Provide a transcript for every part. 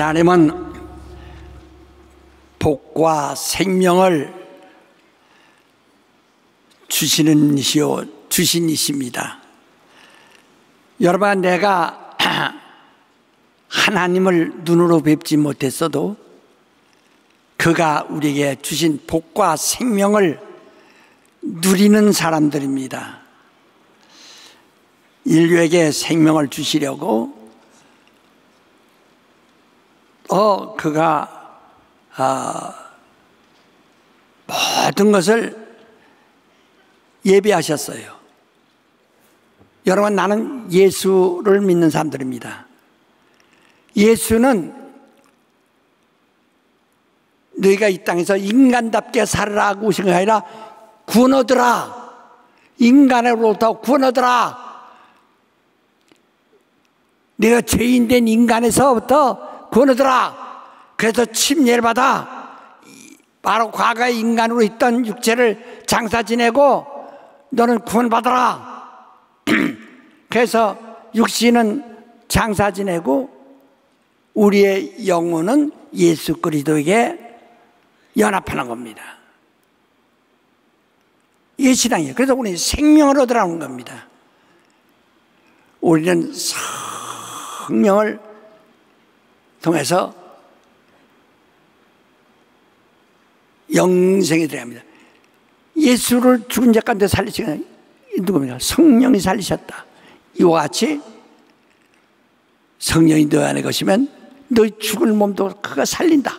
하나님은 복과 생명을 주시는 이시요 주신이십니다. 여러분, 내가 하나님을 눈으로 뵙지 못했어도 그가 우리에게 주신 복과 생명을 누리는 사람들입니다. 인류에게 생명을 주시려고 그가 모든 것을 예비하셨어요. 여러분, 나는 예수를 믿는 사람들입니다. 예수는 너희가 이 땅에서 인간답게 살으라고 오신 것이 아니라 구원 얻으라, 인간으로부터 구원 얻으라, 내가 죄인된 인간에서부터 구원 얻으라, 그래서 침례를 받아 바로 과거의 인간으로 있던 육체를 장사 지내고 너는 구원 받아라. 그래서 육신은 장사 지내고 우리의 영혼은 예수 그리스도에게 연합하는 겁니다. 이게 신앙이에요. 그래서 우리는 생명을 얻으라는 겁니다. 우리는 성령을 통해서 영생이 들어갑니다. 예수를 죽은 자 가운데 살리신 것은 누구입니까? 성령이 살리셨다. 이와 같이 성령이 너희 안에 거시면 너희 죽을 몸도 그가 살린다.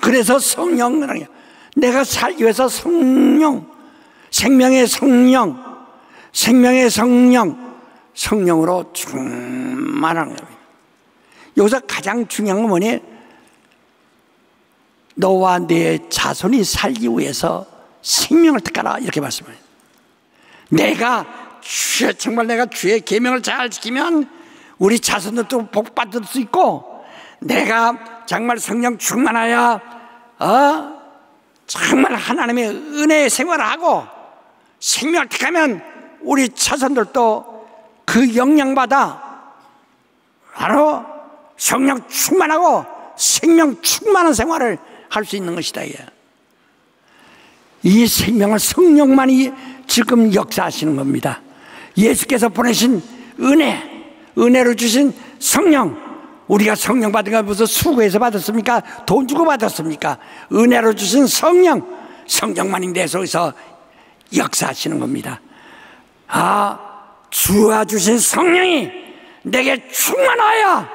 그래서 성령이라는 게 내가 살기 위해서 성령, 생명의 성령, 생명의 성령, 성령으로 충만하는 겁니다. 여기서 가장 중요한 건 뭐니? 너와 내 자손이 살기 위해서 생명을 택하라, 이렇게 말씀을 해요. 정말 내가 주의 계명을 잘 지키면 우리 자손들도 복 받을 수 있고, 내가 정말 성령 충만하여 정말 하나님의 은혜의 생활을 하고 생명을 택하면 우리 자손들도 그 영향받아 바로 성령 충만하고 생명 충만한 생활을 할 수 있는 것이다. 이 생명을 성령만이 지금 역사하시는 겁니다. 예수께서 보내신 은혜로 주신 성령, 우리가 성령 받은 건 무슨 수고해서 받았습니까? 돈 주고 받았습니까? 은혜로 주신 성령만이 내 속에서 역사하시는 겁니다. 주와 주신 성령이 내게 충만하여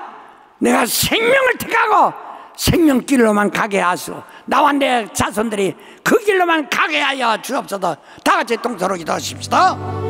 내가 생명을 택하고 생명길로만 가게 하시오. 나와 내 자손들이 그 길로만 가게 하여 주옵소서. 다 같이 통성으로 기도하십시다.